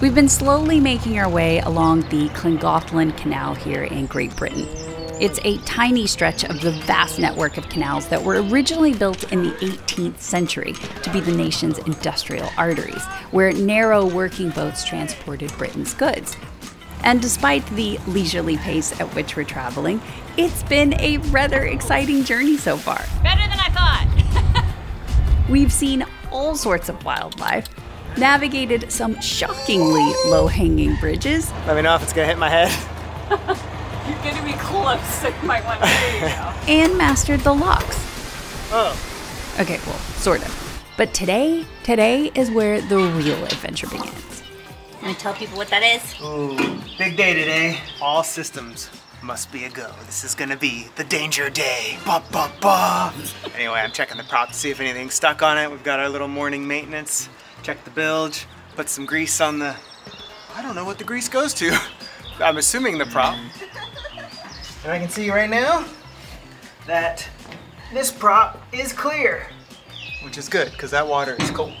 We've been slowly making our way along the Llangollen Canal here in Great Britain. It's a tiny stretch of the vast network of canals that were originally built in the 18th century to be the nation's industrial arteries, where narrow working boats transported Britain's goods. And despite the leisurely pace at which we're traveling, it's been a rather exciting journey so far. Better than I thought! We've seen all sorts of wildlife, navigated some shockingly low-hanging bridges. Let me know if it's gonna hit my head. You're getting me close, I might want to do you now. And mastered the locks. Oh. Okay, well, sort of. But today is where the real adventure begins. I'm gonna tell people what that is. Ooh, big day today. All systems must be a go. This is gonna be the danger day. Ba ba ba. Anyway, I'm checking the prop to see if anything's stuck on it. We've got our little morning maintenance. Check the bilge, put some grease on the, I don't know what the grease goes to. I'm assuming the prop. And I can see right now that this prop is clear, which is good because that water is cold.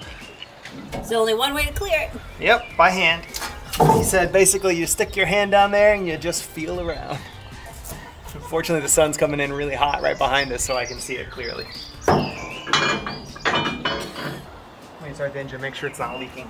There's only one way to clear it. Yep, by hand. He said basically you stick your hand down there and you just feel around. Unfortunately, the sun's coming in really hot right behind us, so I can see it clearly. Let me start the engine, make sure it's not leaking.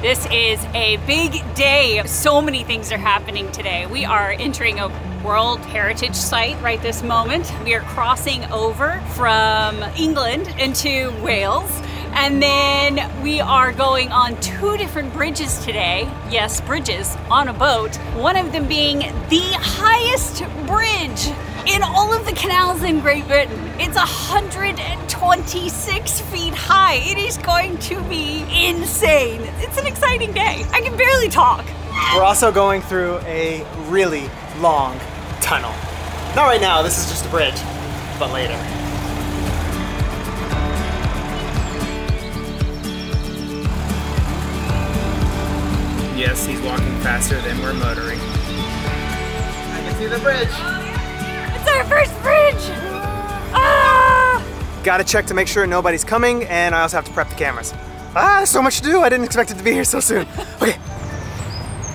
This is a big day. So many things are happening today. We are entering a World Heritage Site right this moment. We are crossing over from England into Wales. And then we are going on two different bridges today. Yes, bridges on a boat. One of them being the highest bridge in all of the canals in Great Britain. It's 126 feet high. It is going to be insane. It's an exciting day. I can barely talk. We're also going through a really long tunnel. Not right now, this is just a bridge, but later. Yes, he's walking faster than we're motoring. I can see the bridge. Our first bridge! Ah! Gotta check to make sure nobody's coming, and I also have to prep the cameras. There's so much to do, I didn't expect it to be here so soon. Okay.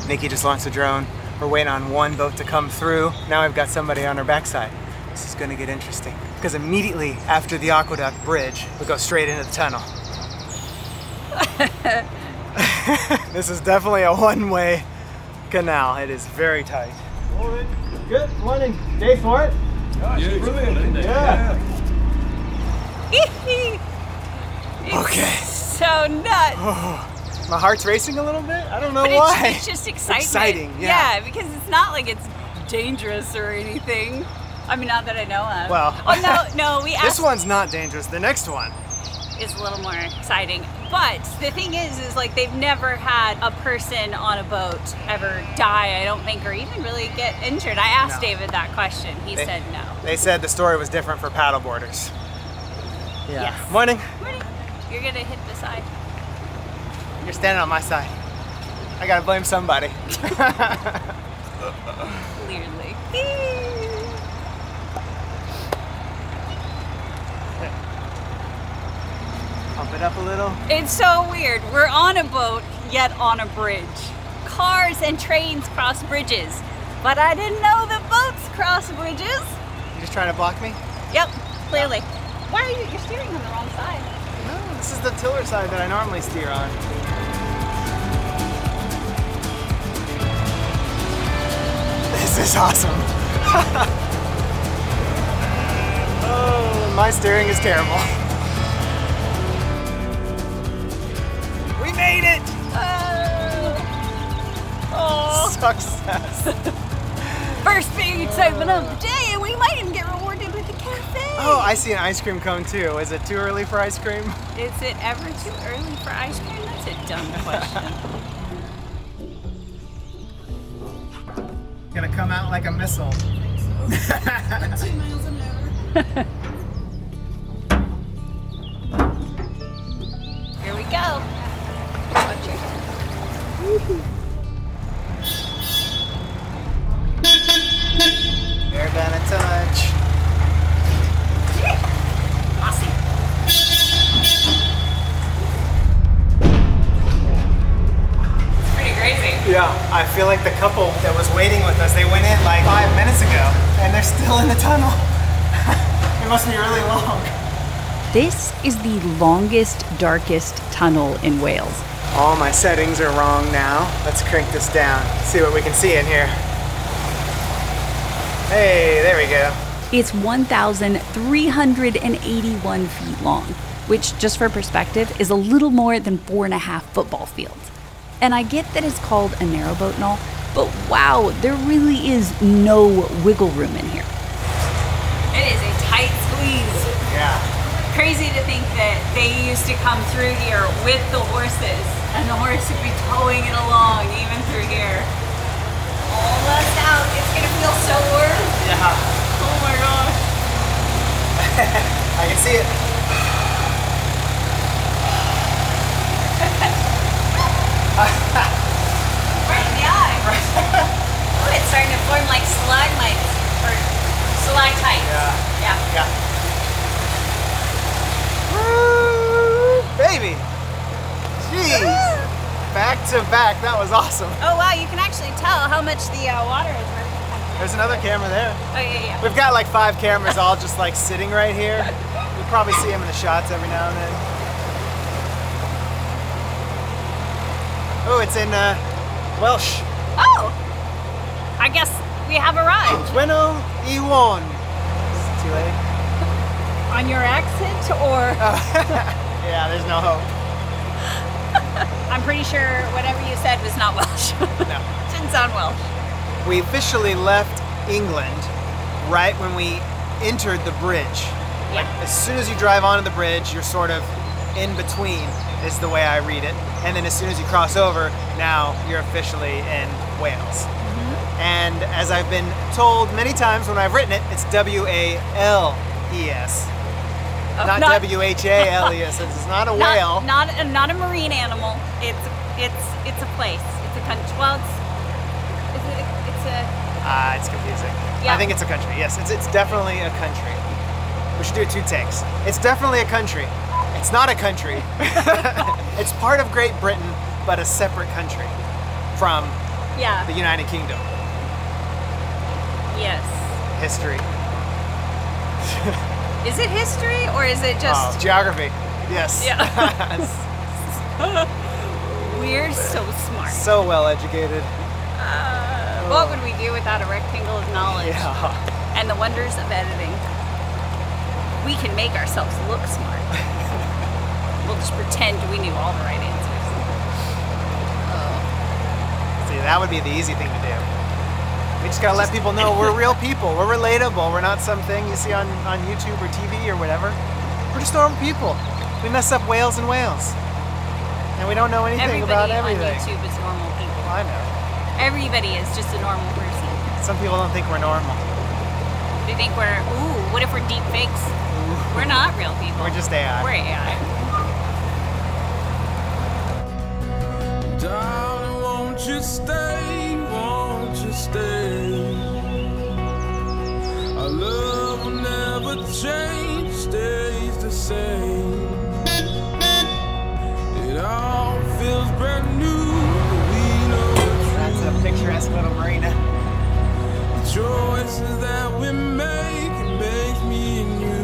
Nikki just launched a drone. We're waiting on one boat to come through. Now I've got somebody on her backside. This is gonna get interesting, because immediately after the aqueduct bridge, we go straight into the tunnel. This is definitely a one-way canal. It is very tight. All right. Good morning. Day for it? Yeah, it's brilliant. Yeah. Okay. So nuts. Oh, my heart's racing a little bit. I don't know why. It's just exciting. Yeah, because it's not like it's dangerous or anything. I mean, not that I know of. Well, oh, no, we asked. This one's not dangerous. The next one is a little more exciting. But the thing is like they've never had a person on a boat ever die, I don't think, or even really get injured. I asked David that question. He said no. They said the story was different for paddleboarders. Yeah. Yes. Morning. Morning. You're going to hit the side. You're standing on my side. I got to blame somebody. Clearly. Pump it up a little. It's so weird. We're on a boat, yet on a bridge. Cars and trains cross bridges, but I didn't know that boats cross bridges. You're just trying to block me? Yep, clearly. Why are you? You're steering on the wrong side. No, this is the tiller side that I normally steer on. This is awesome. Oh, my steering is terrible. Made it! Oh. Success. First big excitement of the day, and we might even get rewarded with a cafe. Oh, I see an ice cream cone too. Is it too early for ice cream? Is it ever too early for ice cream? That's a dumb question. Gonna come out like a missile. I think so. 2 miles an hour. Here we go. They're gonna touch. feel like the couple that was waiting with us, they went in like 5 minutes ago and they're still in the tunnel. It must be really long. This is the longest, darkest tunnel in Wales. All my settings are wrong now. Let's crank this down, see what we can see in here. Hey, there we go. It's 1,381 feet long, which just for perspective is a little more than 4.5 football fields. And I get that it's called a narrowboat and all, but wow, there really is no wiggle room in here. It is a tight squeeze. Yeah. Crazy to think that they used to come through here with the horses, and the horse would be towing it along even through here. Almost out. It's gonna feel so warm. Yeah. Oh my gosh. I can see it. Right in the eye. Oh, it's starting to form like stalagmites or stalactites. Yeah. Yeah. Woo, baby. Jeez. Woo. Back to back. That was awesome. Oh wow, you can actually tell how much the water is running. There's another camera there. Oh, yeah. We've got like 5 cameras all just like sitting right here. We'll probably see them in the shots every now and then. Oh, it's in Welsh. Oh! I guess we have arrived. Bueno y one. Is it too late? On your accent or? Yeah, there's no hope. I'm pretty sure whatever you said was not Welsh. No. It didn't sound Welsh. We officially left England right when we entered the bridge. Yeah. As soon as you drive onto the bridge, you're sort of in between, is the way I read it. And then as soon as you cross over, now you're officially in Wales. Mm-hmm. And as I've been told many times when I've written it, it's W-A-L-E-S. Oh, not W-H-A-L-E-S. It's not a whale. Not a marine animal. It's a place. It's a country. Well, it's confusing. Yeah. I think it's a country. Yes, it's definitely a country. We should do 2 takes. It's definitely a country. It's not a country. It's part of Great Britain, but a separate country from the United Kingdom. Yes. History. Is it history or is it just geography? Yes. Yeah. We're so smart. So well educated. What would we do without a rectangle of knowledge? Yeah. And the wonders of editing. We can make ourselves look smart. We'll just pretend we knew all the right answers. See, that would be the easy thing to do. We just gotta let people know we're real people. We're relatable. We're not something you see on YouTube or TV or whatever. We're just normal people. We mess up Wales and Wales. And we don't know anything about everything. Everybody on YouTube is normal people. I know. Everybody is just a normal person. Some people don't think we're normal. They think we're, ooh, what if we're deep fakes? Ooh. We're not real people. We're just AI. We're AI. Darling, won't you stay? Won't you stay? Our love will never change, stays the same. It all feels brand new. Picturesque little marina. The choices that we make, it makes me and you.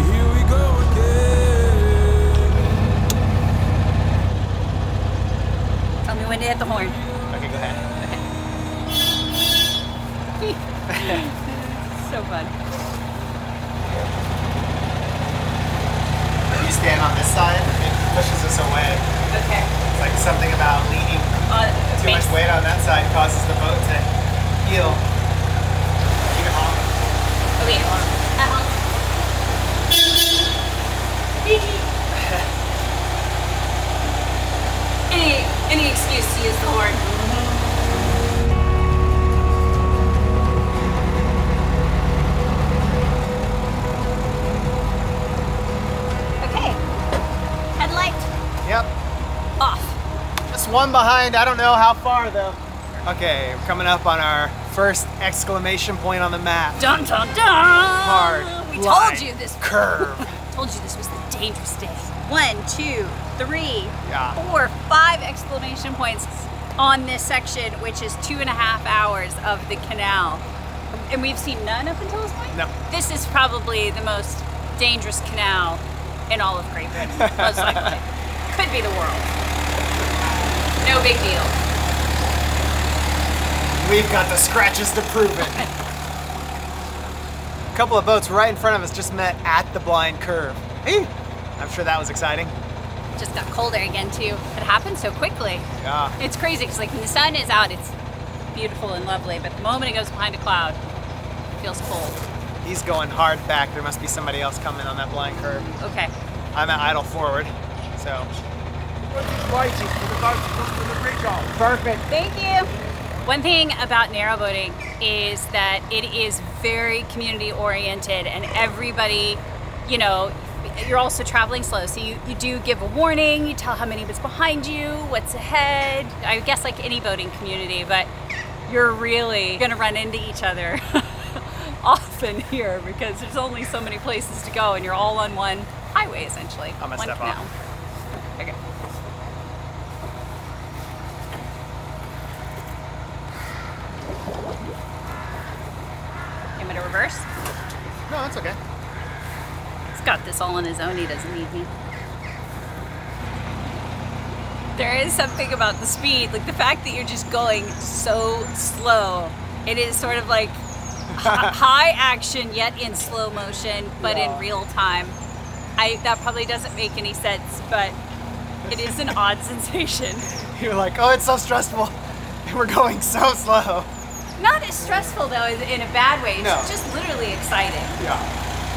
Here we go again. Tell me when to hit the horn. Okay, go ahead. Okay. So fun. When you stand on this side, it pushes us away. Okay. It's like something about leaning. Too much weight on that side causes the boat to heel. Keep it long. Okay, long. Any excuse to use the horn. Okay. Headlight. Yep. Off. One behind, I don't know how far though. Okay, we're coming up on our first exclamation point on the map. Dun dun dun! Hard. We line, told you this curve. Told you this was the dangerous day. 1, 2, 3, 4, 5 exclamation points. on this section, which is 2.5 hours of the canal. And we've seen none up until this point? No. This is probably the most dangerous canal in all of Great Britain, most likely. Could be the world. No big deal. We've got the scratches to prove it. A couple of boats right in front of us just met at the blind curve. Hey, I'm sure that was exciting. Just got colder again too. It happened so quickly. Yeah. It's crazy because like when the sun is out, it's beautiful and lovely, but the moment it goes behind a cloud, it feels cold. He's going hard back. There must be somebody else coming on that blind curve. Okay. I'm at idle forward, so. Waiting for the boat to come to the bridge on. Perfect. Thank you. One thing about narrowboating is that it is very community oriented, and everybody, you know, you're also traveling slow, so you do give a warning, you tell how many boats behind you, what's ahead, I guess like any boating community, but you're really gonna run into each other often here because there's only so many places to go and you're all on one highway essentially. I'm gonna step off. Okay. I'm gonna reverse. No, that's okay. He's got this all on his own, he doesn't need me. There is something about the speed, like the fact that you're just going so slow. It is sort of like high action yet in slow motion, but yeah, in real time. That probably doesn't make any sense, but it is an odd sensation. You're like, oh, it's so stressful. We're going so slow. Not as stressful though in a bad way, it's no, just literally exciting. Yeah.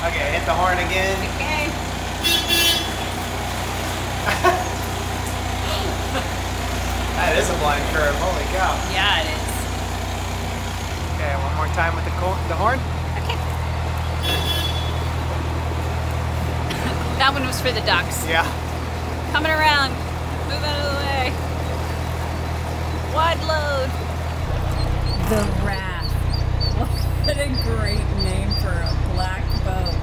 Okay, hit the horn again. Okay. That is a blind curve, holy cow. Yeah, it is. Okay, one more time with the horn. Okay. That one was for the ducks. Yeah. Coming around. Move out of the way. Wide load. The Rat. What a great name for a black boat.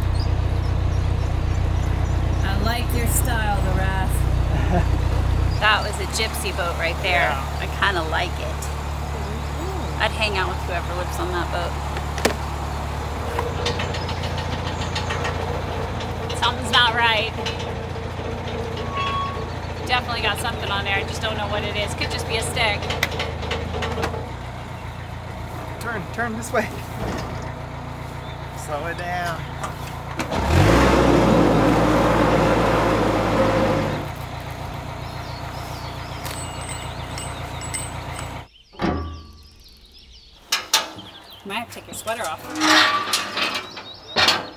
I like your style, the Wrath. That was a gypsy boat right there. Yeah. I kind of like it. Ooh. I'd hang out with whoever lives on that boat. Something's not right. Definitely got something on there. I just don't know what it is. Could just be a stick. Turn this way. Slow it down. Might have to take your sweater off.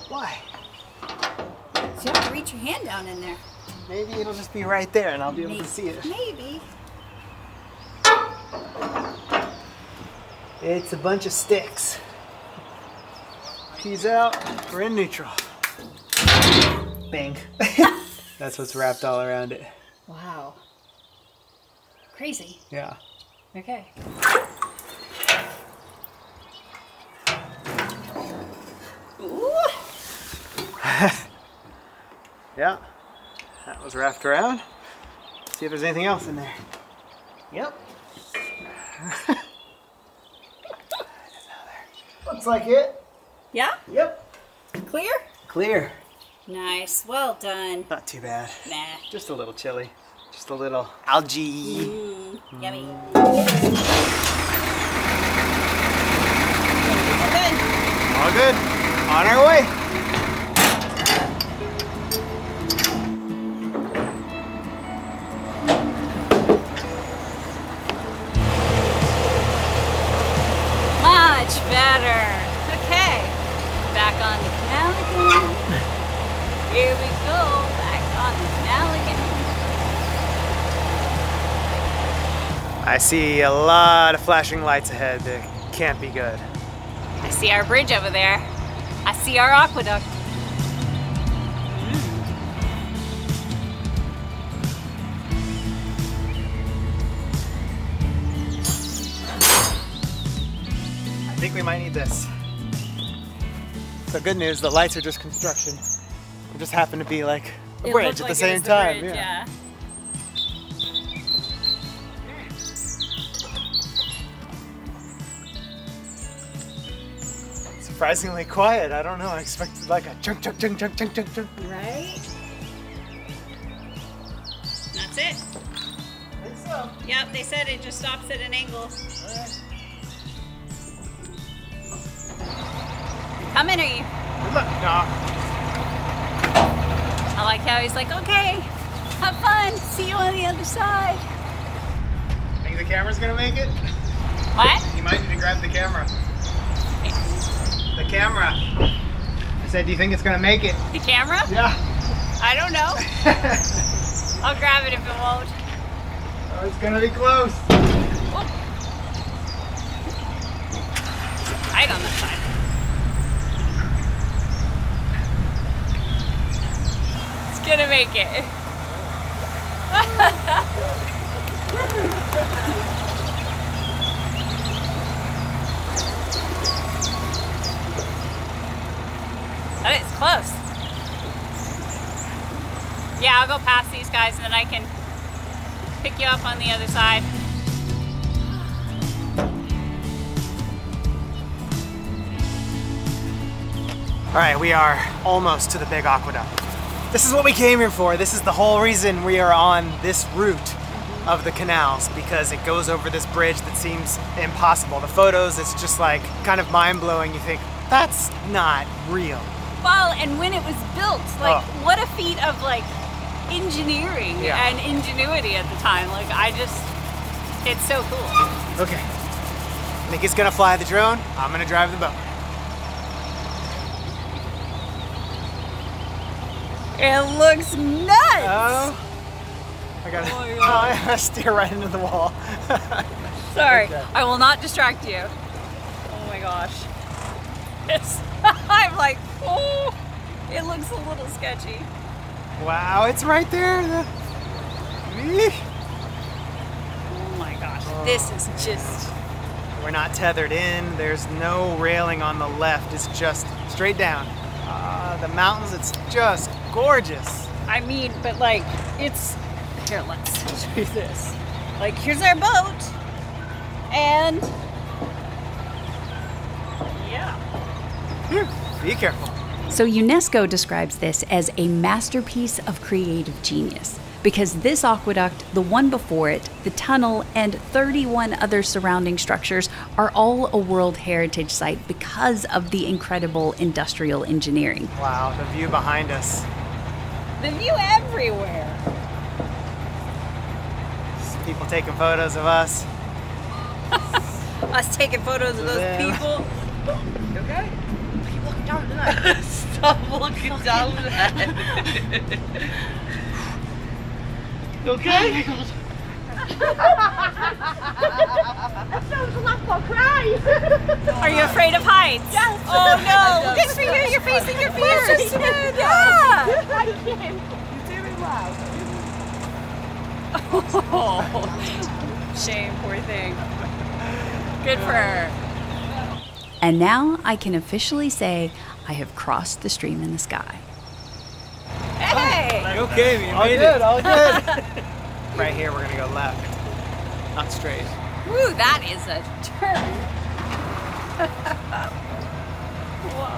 Why? So you have to reach your hand down in there. Maybe it'll just be right there and I'll be able to see it. Maybe. It's a bunch of sticks. Keys out, we're in neutral. Bang. That's what's wrapped all around it. Wow. Crazy. Yeah. Okay. Ooh. Yeah, that was wrapped around. Let's see if there's anything else in there. Yep. Looks like it. Yeah? Yep. Clear? Clear. Nice. Well done. Not too bad. Nah. Just a little chilly. Just a little algae. Yummy. All good. On our way. Much better. Okay, back on the canal again. Here we go, back on the canal again. I see a lot of flashing lights ahead that can't be good. I see our bridge over there. I see our aqueduct. I think we might need this. So good news, the lights are just construction. It just happened to be like a bridge at the same time. Yeah. surprisingly quiet. I don't know, I expected like a chunk, chunk, chunk, chunk, chunk, chunk, chunk. Right? That's it. I think so. Yep, they said it just stops at an angle. All right. How many are you? Good luck, dog. I like how he's like, okay, have fun, see you on the other side. Think the camera's gonna make it? What? You might need to grab the camera. The camera. I said, do you think it's gonna make it? The camera? Yeah. I don't know. I'll grab it if it won't. Oh, it's gonna be close. Whoa. Right on the side. It's gonna make it. But it's close. Yeah, I'll go past these guys and then I can pick you up on the other side. All right, we are almost to the big aqueduct. This is what we came here for. This is the whole reason we are on this route of the canals, because it goes over this bridge that seems impossible. The photos, it's just like kind of mind-blowing. You think, that's not real. Well, and when it was built, like, oh, what a feat of like engineering, yeah, and ingenuity at the time. Like, I just, it's so cool. Okay, Nikki's gonna fly the drone, I'm gonna drive the boat. It looks nuts! I gotta, oh, I gotta steer right into the wall. Sorry, okay. I will not distract you. Oh my gosh. I'm like, oh, it looks a little sketchy. Wow, it's right there. Oh my gosh, oh, this is just... We're not tethered in. There's no railing on the left. It's just straight down. The mountains, it's just gorgeous. I mean, but like, it's... Here, let's show you this. Like, here's our boat. And... Be careful. So UNESCO describes this as a masterpiece of creative genius, because this aqueduct, the one before it, the tunnel, and 31 other surrounding structures are all a World Heritage Site because of the incredible industrial engineering. Wow, the view behind us. The view everywhere. People taking photos of us. Us taking photos of those people. You okay? Down there. Stop looking down there. You okay? Oh that sounds like I'll cry. Are you afraid of heights? Yes. Oh no. Good for you. You're facing your fears. That's just smooth. Yeah. Thank you. You're doing well. Oh. Shame. Poor thing. Good for her. And now I can officially say I have crossed the stream in the sky. Hey! Oh, okay, we made it. All good, all good. Right here, we're gonna go left, not straight. Woo, that is a turn. Whoa.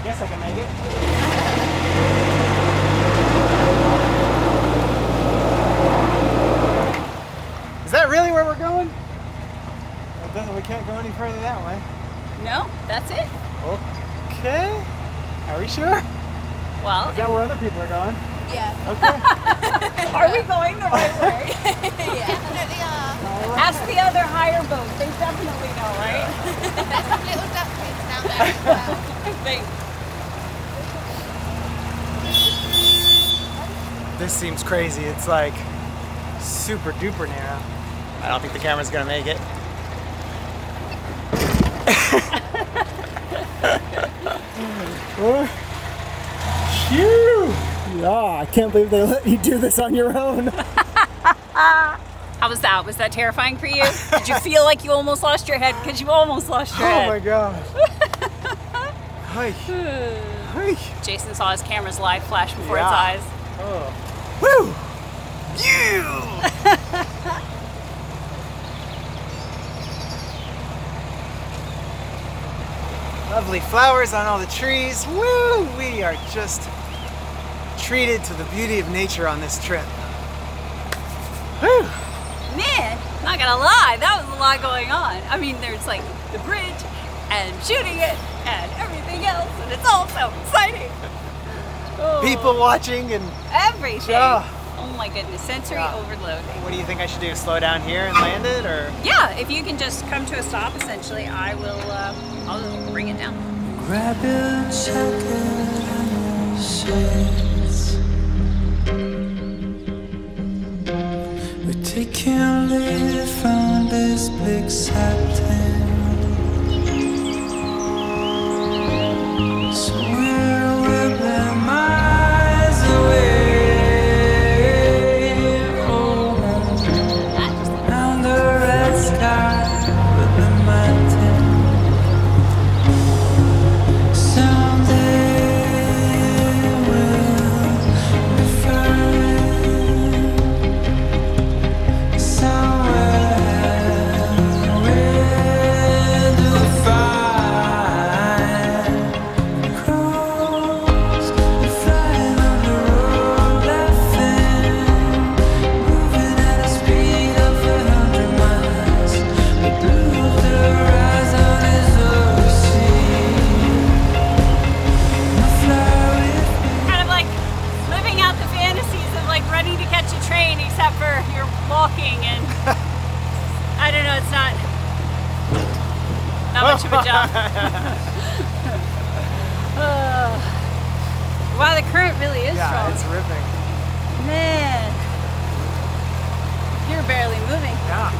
I guess I can make it. Is that really where we're going? We can't go any further that way. No, that's it. Okay. Are we sure? Well, is that where other people are going? Yeah. Okay. Are we going the right way? Yeah. Definitely are. Right. Ask the other higher boat. They definitely know, right? There's some little ducklings down there as well. Thanks. This seems crazy. It's like super duper narrow. I don't think the camera's gonna make it. Yeah, I can't believe they let you do this on your own. How was that? Was that terrifying for you? Did you feel like you almost lost your head? Because you almost lost your head. Oh my gosh. Hi. Hi. Jason saw his camera's live flash before his eyes. Oh. Woo! Yeah! Lovely flowers on all the trees. Woo! We are just treated to the beauty of nature on this trip. Woo! Man, not gonna lie, that was a lot going on. I mean, there's like the bridge and shooting it and everything else, and it's all so exciting. Oh. People watching and everything. Oh. Oh my goodness, sensory overload. What do you think I should do? Slow down here and land it, or? Yeah, if you can just come to a stop, essentially, I will. I'll bring it down. Grab your jackets. We're taking leave from this big satin. So we're whipping miles away. Wow, the current really is strong. Yeah, it's ripping. Man, you're barely moving. Yeah.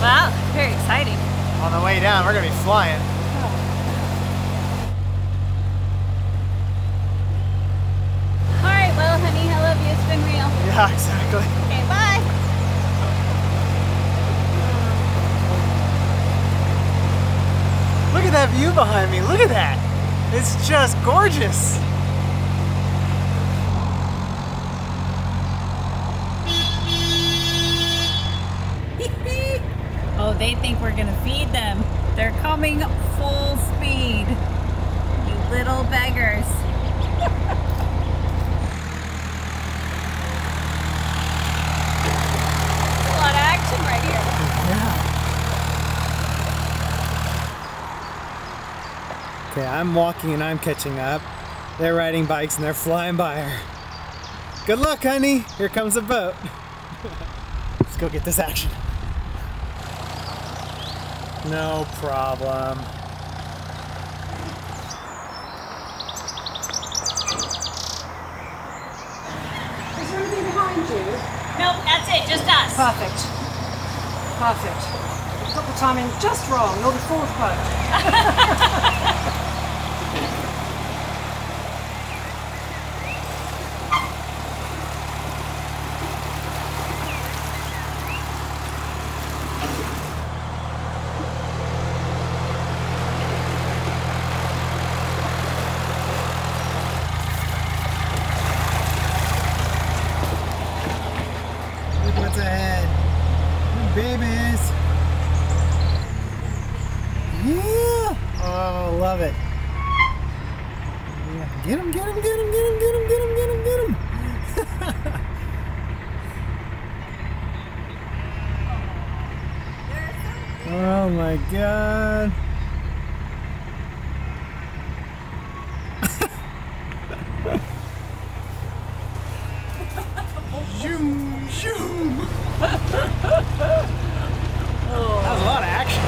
Wow, very exciting. On the way down, we're gonna be flying. Oh. All right, well, honey, I love you. It's been real. Yeah, exactly. Okay, bye. Look at that view behind me. Look at that. It's just gorgeous. Oh, they think we're gonna feed them. They're coming full speed. You little beggars. There's a lot of action right here. Yeah. Okay, I'm walking and I'm catching up. They're riding bikes and they're flying by her. Good luck, honey. Here comes a boat. Let's go get this action. No problem. Is there anything behind you? Nope, that's it. Just us. Perfect. Perfect. Got the timing just wrong. You're the fourth boat. Oh my god. Zoom, zoom. Oh. That was a lot of action.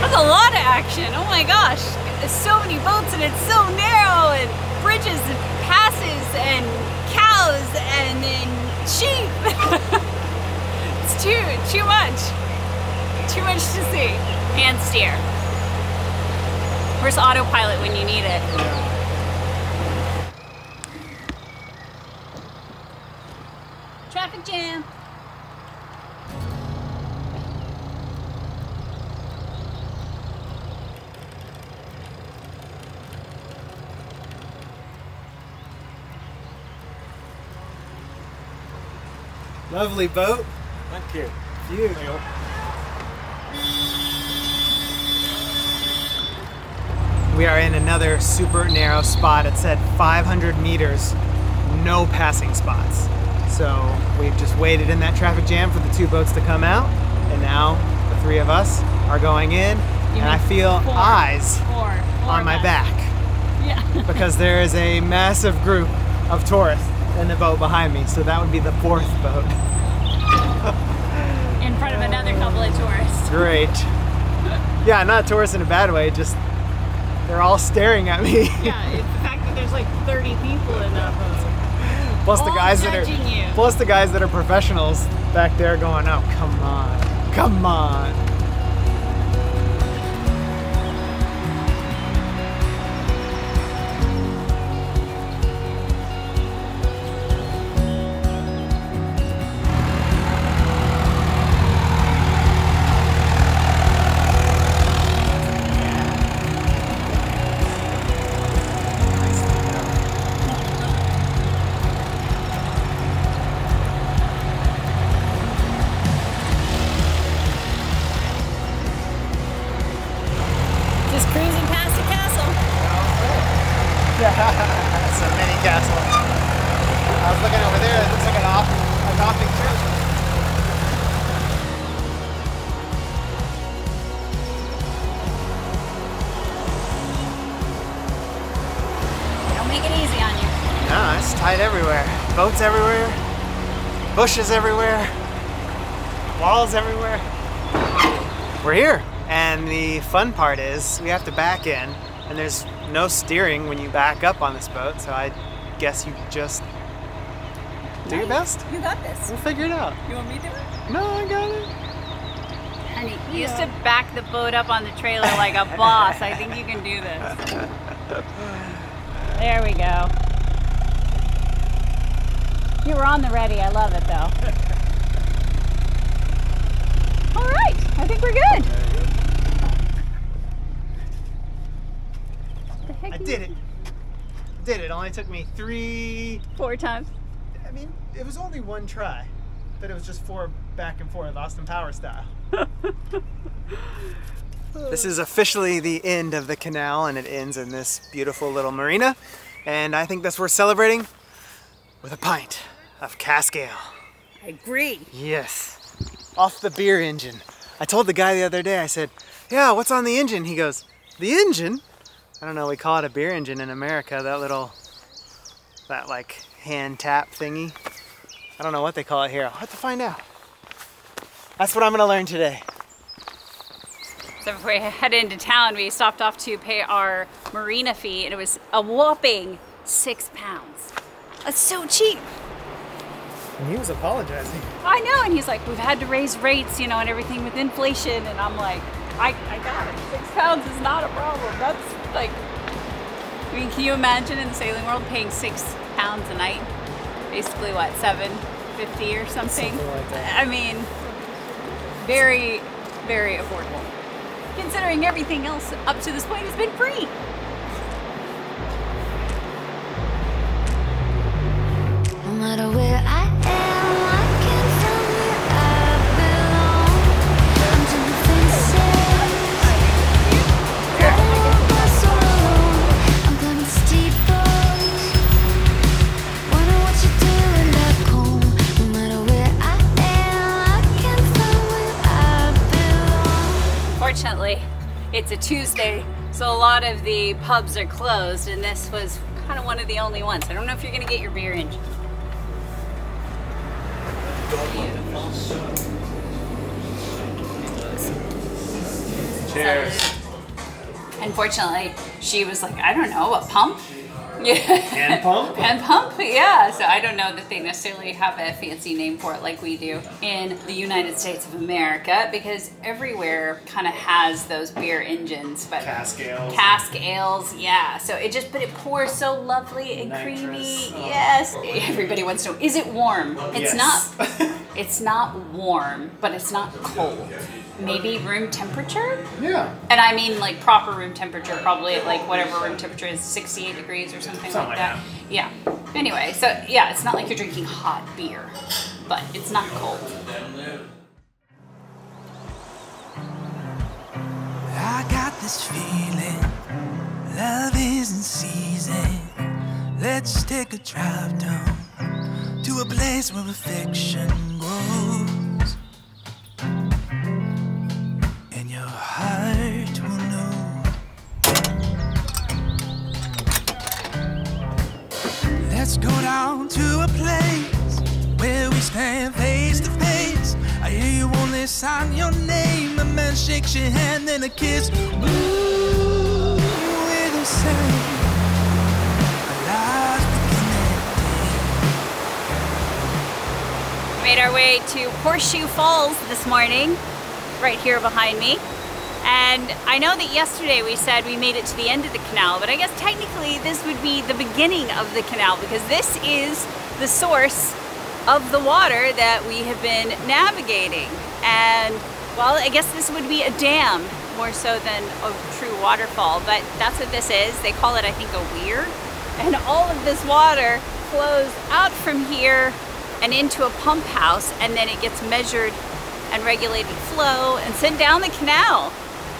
That's a lot of action. Oh my gosh. There's so many boats and it's so narrow and bridges and passes and cows and then sheep. It's too much. Too much to see. Hand steer. Where's autopilot when you need it? Traffic jam. Lovely boat. Thank you. Beautiful. We are in another super narrow spot. It said 500 meters, no passing spots. So we've just waited in that traffic jam for the two boats to come out, and now the three of us are going in, and I feel eyes on my back. Yeah. Because there is a massive group of tourists in the boat behind me, so that would be the fourth boat. In front of another couple of tourists. Great. Yeah, not tourists in a bad way, just they're all staring at me. Yeah, it's the fact that there's like 30 people in that boat. Plus all the guys that are professionals back there going, oh, come on, come on. That's a mini castle. I was looking over there, it looks like an Gothic church. Don't make it easy on you. No, it's tight everywhere. Boats everywhere, bushes everywhere, walls everywhere. We're here. And the fun part is we have to back in, and there's no steering when you back up on this boat, so I guess you just do your best. You got this. We'll figure it out. You want me to do it? No, I got it. Honey, you used to back the boat up on the trailer like a boss. I think you can do this. There we go. You were on the ready. I love it, though. All right. I think we're good. I did it. Did it. It only took me four times. I mean, it was only one try, but it was just four back and forth, Austin Power style. This is officially the end of the canal, and it ends in this beautiful little marina. And I think that's worth celebrating with a pint of cask ale. I agree. Yes. Off the beer engine. I told the guy the other day, I said, yeah, what's on the engine? He goes, the engine? I don't know, we call it a beer engine in America, that like hand tap thingy. I don't know what they call it here. I'll have to find out. That's what I'm gonna learn today. So before we head into town, we stopped off to pay our marina fee, and it was a whopping £6. That's so cheap. And he was apologizing. I know, and he's like, we've had to raise rates, you know, and everything with inflation, and I'm like, I got it. £6 is not a problem. That's like, I mean, can you imagine in the sailing world paying £6 a night? Basically, what, $7.50 or something? Something like that. I mean, very, very affordable. Considering everything else up to this point has been free. No matter where I am. Unfortunately, it's a Tuesday, so a lot of the pubs are closed, and this was kind of one of the only ones. I don't know if you're going to get your beer in. Beautiful. Cheers. Unfortunately, she was like, I don't know, a pump? Yeah. Hand pump? Hand pump, yeah. So I don't know that they necessarily have a fancy name for it like we do in the United States of America, because everywhere kind of has those beer engines. But cask ales. Cask ales, yeah. So it just, but it pours so lovely and nitrous, creamy. Yes. Everybody wants to know, is it warm? It's not. It's not warm, but it's not cold. Maybe room temperature? Yeah. And I mean like proper room temperature, probably at like whatever room temperature is, 68 degrees or something like that. Yeah. Anyway, so yeah, it's not like you're drinking hot beer, but it's not cold. I got this feeling Love isn't season. Let's take a drive down to a place where affection grows, and your heart will know. Let's go down to a place where we stand face to face. I hear you only sign your name, a man shakes your hand and a kiss. Ooh. Say, our lives become empty. We made our way to Horseshoe Falls this morning, right here behind me. And I know that yesterday we said we made it to the end of the canal, but I guess technically this would be the beginning of the canal, because this is the source of the water that we have been navigating. And well, I guess this would be a dam, more so than a true waterfall, but that's what this is. They call it, I think, a weir. And all of this water flows out from here and into a pump house, and then it gets measured and regulated flow and sent down the canal.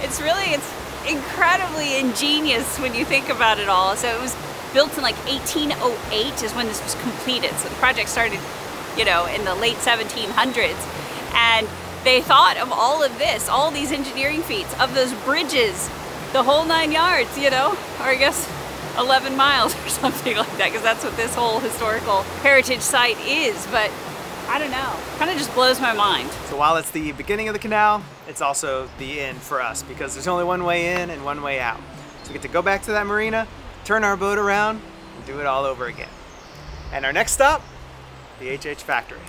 It's really, it's incredibly ingenious when you think about it all. So it was built in like 1808 is when this was completed. So the project started, you know, in the late 1700s. And they thought of all of this, all these engineering feats, of those bridges, the whole 9 yards, you know, or I guess 11 miles or something like that, because that's what this whole historical heritage site is. But I don't know, kind of just blows my mind. So while it's the beginning of the canal, it's also the end for us, because there's only one way in and one way out. So we get to go back to that marina, turn our boat around, and do it all over again. And our next stop, the HH factory.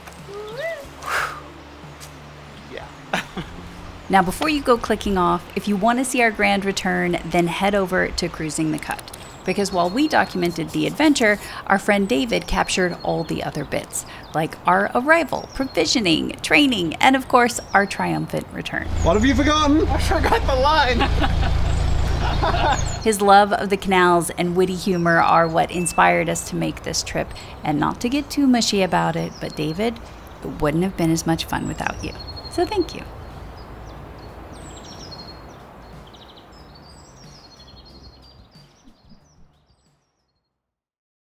Now, before you go clicking off, if you want to see our grand return, then head over to Cruising the Cut. Because while we documented the adventure, our friend David captured all the other bits, like our arrival, provisioning, training, and of course, our triumphant return. What have you forgotten? I forgot the line. His love of the canals and witty humor are what inspired us to make this trip. And not to get too mushy about it, but David, it wouldn't have been as much fun without you. So thank you.